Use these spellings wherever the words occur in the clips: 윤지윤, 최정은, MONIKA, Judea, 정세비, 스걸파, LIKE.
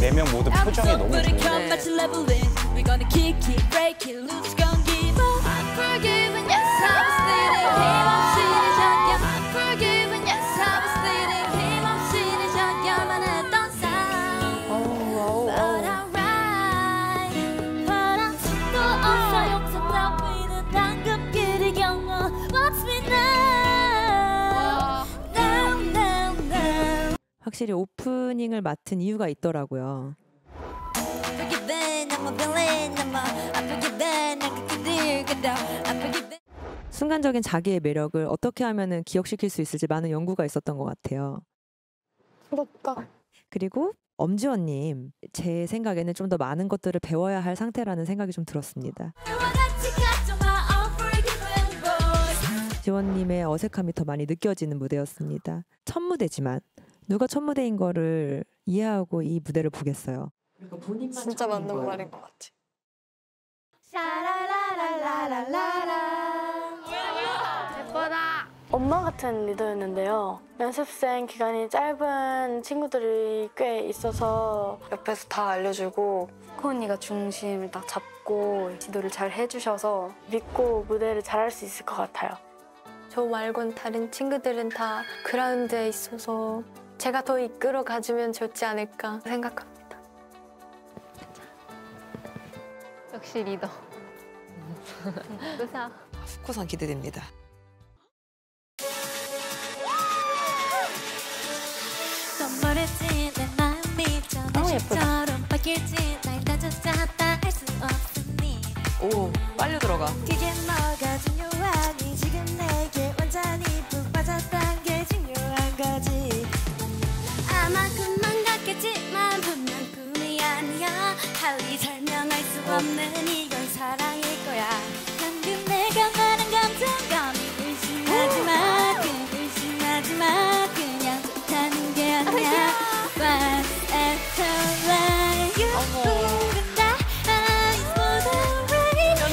네 명 모두 표정이 너무 좋은데 확실히 오프닝을 맡은 이유가 있더라고요. 순간적인 자기의 매력을 어떻게 하면 기억시킬 수 있을지 많은 연구가 있었던 것 같아요. 부럽다. 그리고 엄지원님, 제 생각에는 좀 더 많은 것들을 배워야 할 상태라는 생각이 좀 들었습니다. 지원님의 어색함이 더 많이 느껴지는 무대였습니다. 첫 무대지만 누가 첫 무대인 거를 이해하고 이 무대를 보겠어요. 그러니까 본인만 진짜 맞는 말인 것 같아. 샤라라라라라라 예쁘다. 엄마 같은 리더였는데요. 연습생 기간이 짧은 친구들이 꽤 있어서 옆에서 다 알려주고 코 언니가 중심을 딱 잡고 지도를 잘 해주셔서 믿고 무대를 잘할 수 있을 것 같아요. 저 말고는 다른 친구들은 다 그라운드에 있어서 제가 더 이끌어 가주면 좋지 않을까 생각합니다. 역시 리더. 의사. 후쿠산 기대됩니다. 너무 예쁘다. 오, 빨려 들어가. 없는 이건 사랑일 거야. 방금 내가 말한 감정감이 의심하지 마, 의심하지 마. 그냥 좋다는 게 아니야. Once and for life, you moving that eyes for the rain. I'm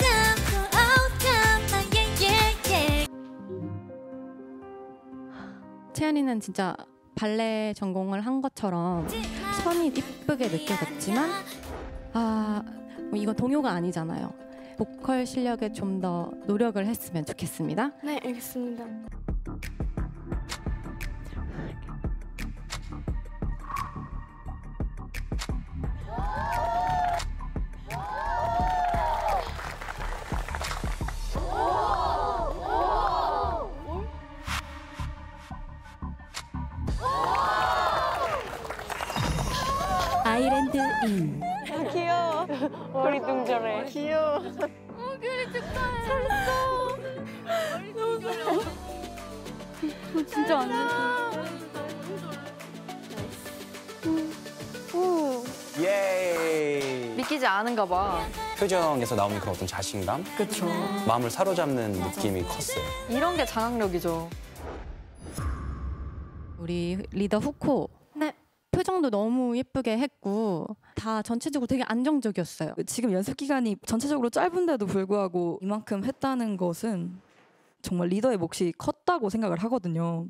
down for all time, yeah yeah yeah. 채연이는 진짜 발레 전공을 한 것처럼 선이 이쁘게 느껴졌지만. 아, 이건 동요가 아니잖아요. 보컬 실력에 좀 더 노력을 했으면 좋겠습니다. 네, 알겠습니다. 아일랜드 인. 귀여워. 머리 둥절해. 귀여워. 그래 축하해. 잘했어. 머리 둥절해. 너 진짜 완전 잘했어. 예이. 믿기지 않은가 봐. 표정에서 나오는 그 어떤 자신감? 그쵸. 마음을 사로잡는 맞아. 느낌이 컸어요. 이런 게 장악력이죠. 우리 리더 후코. 네. 표정도 너무 예쁘게 했고 다 전체적으로 되게 안정적이었어요. 지금 연습 기간이 전체적으로 짧은데도 불구하고 이만큼 했다는 것은 정말 리더의 몫이 컸다고 생각을 하거든요.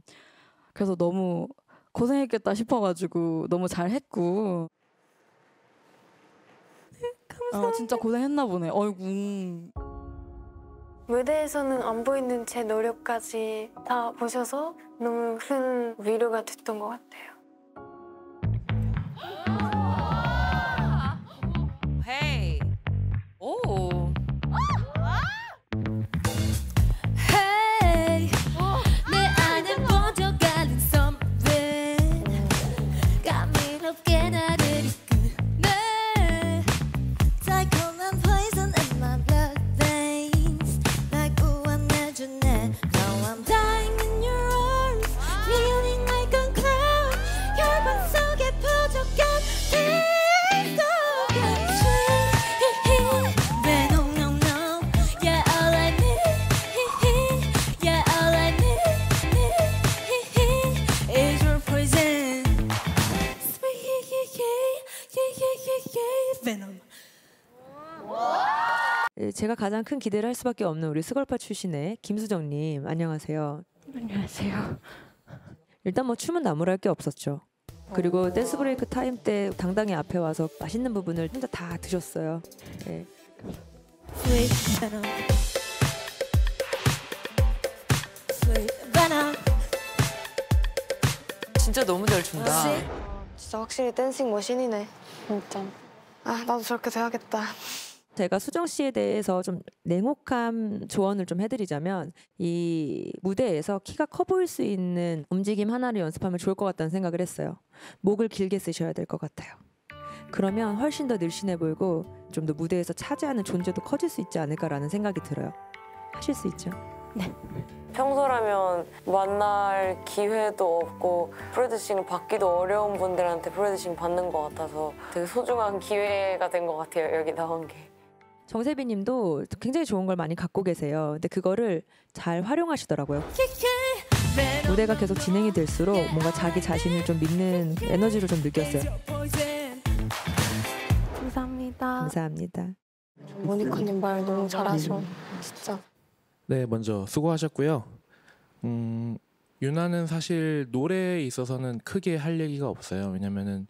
그래서 너무 고생했겠다 싶어가지고 너무 잘했고 네, 감사합니다. 아, 진짜 고생했나 보네. 어이구. 무대에서는 안 보이는 제 노력까지 다 보셔서 너무 큰 위로가 됐던 것 같아요. Hey. Oh. Hey. 내 안에 번져가는 something. 까미롭게 나를 이끄네. 달콤한 poison in my blood veins. 날 구원해주네. Now I'm dying in your arms. Feeling like a cloud. 혈관 속에 부족한. Then 제가 가장 큰 기대를 할 수밖에 없는 우리 스걸파 출신의 김수정님, 안녕하세요. 안녕하세요. 일단 뭐 춤은 나무랄 게 없었죠. 그리고 댄스 브레이크 타임 때 당당히 앞에 와서 맛있는 부분을 혼자 다 드셨어요. 네. 진짜 너무 잘 춘다. 진짜 확실히 댄싱 머신이네. 진짜. 아, 나도 저렇게 돼야겠다. 제가 수정 씨에 대해서 좀 냉혹한 조언을 좀 해드리자면, 이 무대에서 키가 커 보일 수 있는 움직임 하나를 연습하면 좋을 것 같다는 생각을 했어요. 목을 길게 쓰셔야 될 것 같아요. 그러면 훨씬 더 늘씬해 보이고 좀 더 무대에서 차지하는 존재도 커질 수 있지 않을까라는 생각이 들어요. 하실 수 있죠? 네. 평소라면 만날 기회도 없고 프로듀싱을 받기도 어려운 분들한테 프로듀싱 받는 것 같아서 되게 소중한 기회가 된 것 같아요, 여기 나온 게. 정세비 님도 굉장히 좋은 걸 많이 갖고 계세요. 근데 그거를 잘 활용하시더라고요. 무대가 계속 진행이 될수록 뭔가 자기 자신을 좀 믿는 에너지를 좀 느꼈어요. 감사합니다. 감사합니다. 모니카님 말 너무 잘하셔, 진짜. 네, 먼저 수고하셨고요. 유나는 사실 노래에 있어서는 크게 할 얘기가 없어요. 왜냐면은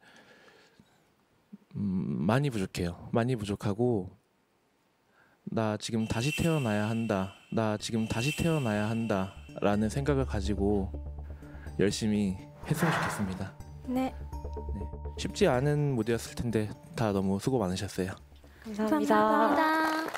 많이 부족해요. 많이 부족하고, 나 지금 다시 태어나야 한다, 나 지금 다시 태어나야 한다 라는 생각을 가지고 열심히 했으면 좋겠습니다. 네. 네. 쉽지 않은 무대였을 텐데 다 너무 수고 많으셨어요. 감사합니다. 감사합니다.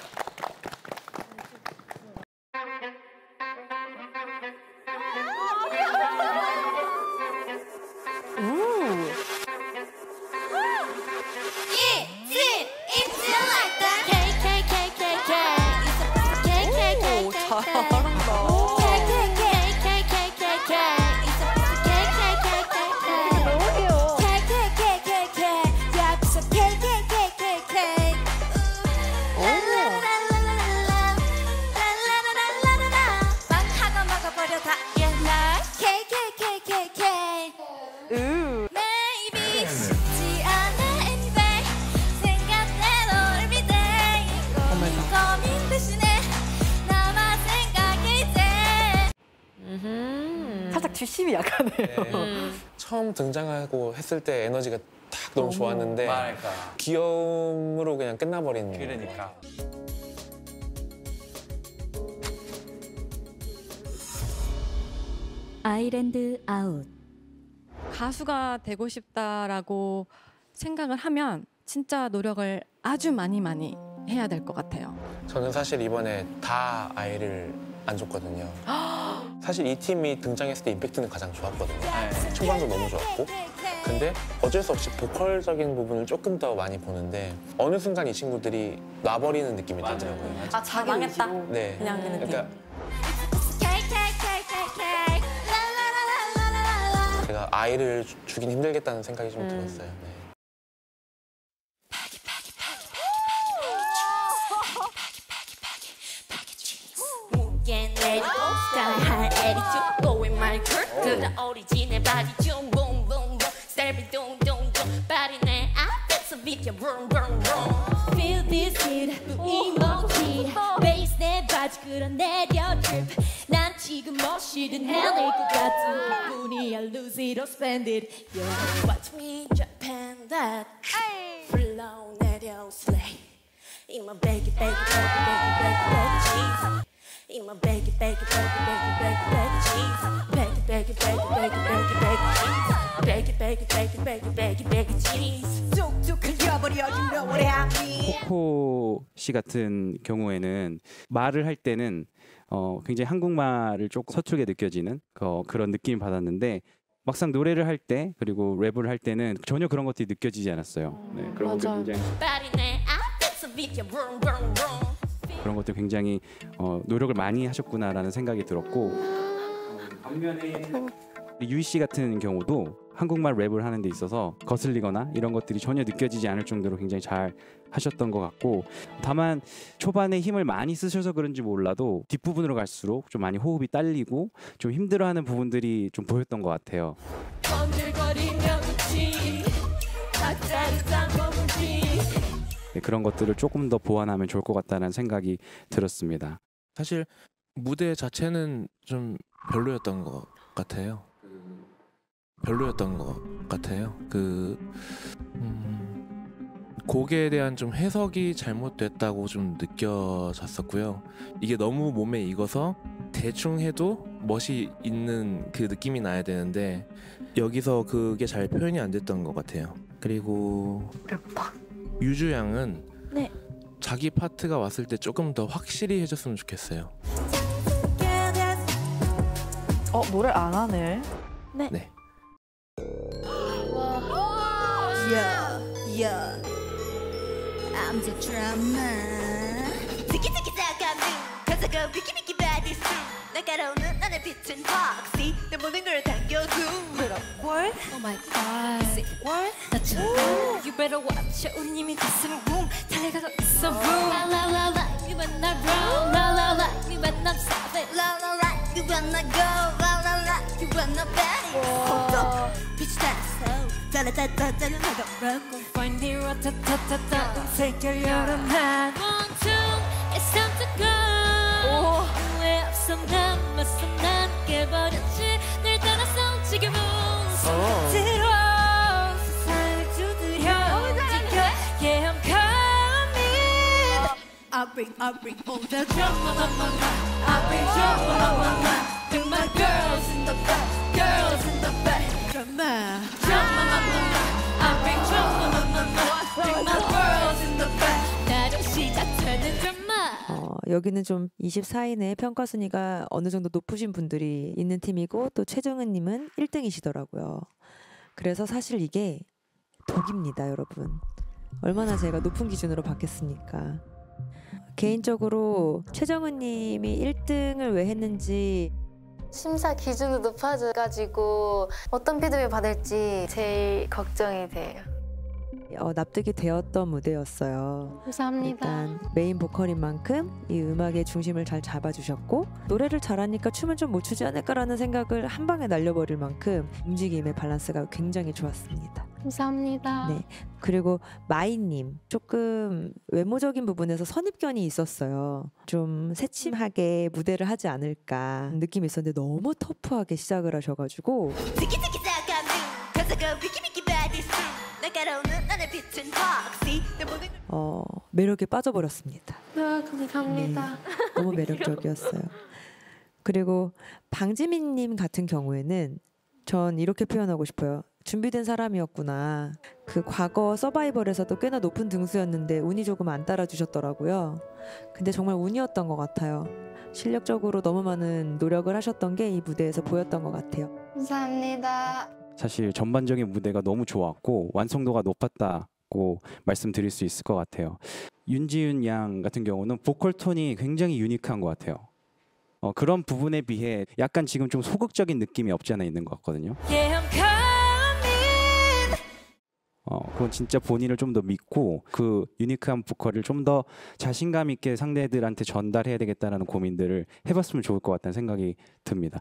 주심이 약하네요. 네. 처음 등장하고 했을 때 에너지가 딱 너무 좋았는데 말할까. 귀여움으로 그냥 끝나버린. 그러니까. 아일랜드 아웃. 가수가 되고 싶다라고 생각을 하면 진짜 노력을 아주 많이 해야 될 것 같아요. 저는 사실 이번에 다 아이를 안 줬거든요. 사실 이 팀이 등장했을 때 임팩트는 가장 좋았거든요. 초반도 너무 좋았고, 근데 어쩔 수 없이 보컬적인 부분을 조금 더 많이 보는데 어느 순간 이 친구들이 놔버리는 느낌이 들더라고요. 아, 자기 망했다? 네. 그냥 그 느낌. 그러니까 제가 아이를 주긴 힘들겠다는 생각이 좀 들었어요. 네. 코코 씨 같은 경우에는 말을 할 때는 굉장히 한국말을 조금 서툴게 느껴지는 그런 느낌을 받았는데, 막상 노래를 할 때 그리고 랩을 할 때는 전혀 그런 것들이 느껴지지 않았어요. 네, 그런 것도 굉장히. 그런 것도 굉장히 노력을 많이 하셨구나라는 생각이 들었고, 반면에 유희 씨 같은 경우도 한국말 랩을 하는 데 있어서 거슬리거나 이런 것들이 전혀 느껴지지 않을 정도로 굉장히 잘 하셨던 것 같고, 다만 초반에 힘을 많이 쓰셔서 그런지 몰라도 뒷부분으로 갈수록 좀 많이 호흡이 딸리고 좀 힘들어하는 부분들이 좀 보였던 것 같아요. 그런 것들을 조금 더 보완하면 좋을 것 같다는 생각이 들었습니다. 사실 무대 자체는 좀 별로였던 것 같아요. 그 곡에 대한 좀 해석이 잘못됐다고 좀 느껴졌었고요. 이게 너무 몸에 익어서 대충 해도 멋이 있는 그 느낌이 나야 되는데 여기서 그게 잘 표현이 안 됐던 것 같아요. 그리고 유주 양은 네. 자기 파트가 왔을 때 조금 더 확실히 해줬으면 좋겠어요. 노래 안 하네. 네. 야. I'm the drama. 티키티키 다가미 가사가 위키미키 바디스 날카로우는 나의 빛은 foxy 내 모든 걸 당겨줘 What a word? Oh my god Is it word? That's a word You better watch out 님이 가슴 웅 달려가고 있어 boom La la la like you when I roll La la like you when I'm savage La la like you when I go La la like you when I'm baddie Hold up 빛이 달았어 짜라짜라짜라 나가 rock I bring all the drama, I bring drama to my girls in the back, Drama, I bring drama. 여기는 좀 24인의 평가 순위가 어느 정도 높으신 분들이 있는 팀이고 또 최정은 님은 1등이시더라고요. 그래서 사실 이게 독입니다, 여러분. 얼마나 제가 높은 기준으로 봤겠습니까? 개인적으로 최정은 님이 1등을 왜 했는지 심사 기준도 높아져가지고 어떤 피드백 받을지 제일 걱정이 돼요. 납득이 되었던 무대였어요. 감사합니다. 일단 메인 보컬인 만큼 이 음악의 중심을 잘 잡아주셨고 노래를 잘하니까 춤은 좀 못 추지 않을까라는 생각을 한 방에 날려버릴 만큼 움직임의 밸런스가 굉장히 좋았습니다. 감사합니다. 네. 그리고 마이님 조금 외모적인 부분에서 선입견이 있었어요. 좀 새침하게 무대를 하지 않을까 느낌이 있었는데 너무 터프하게 시작을 하셔가지고 매력에 빠져버렸습니다. 감사합니다. 네, 너무 매력적이었어요. 그리고 방지민님 같은 경우에는 전 이렇게 표현하고 싶어요. 준비된 사람이었구나. 그 과거 서바이벌에서도 꽤나 높은 등수였는데 운이 조금 안 따라주셨더라고요. 근데 정말 운이었던 것 같아요. 실력적으로 너무 많은 노력을 하셨던 게 이 무대에서 보였던 것 같아요. 감사합니다. 사실 전반적인 무대가 너무 좋았고 완성도가 높았다고 말씀드릴 수 있을 것 같아요. 윤지윤 양 같은 경우는 보컬 톤이 굉장히 유니크한 것 같아요. 그런 부분에 비해 약간 지금 좀 소극적인 느낌이 없지 않아 있는 것 같거든요. 그건 진짜 본인을 좀 더 믿고 그 유니크한 보컬을 좀 더 자신감 있게 상대들한테 전달해야 되겠다는 고민들을 해봤으면 좋을 것 같다는 생각이 듭니다.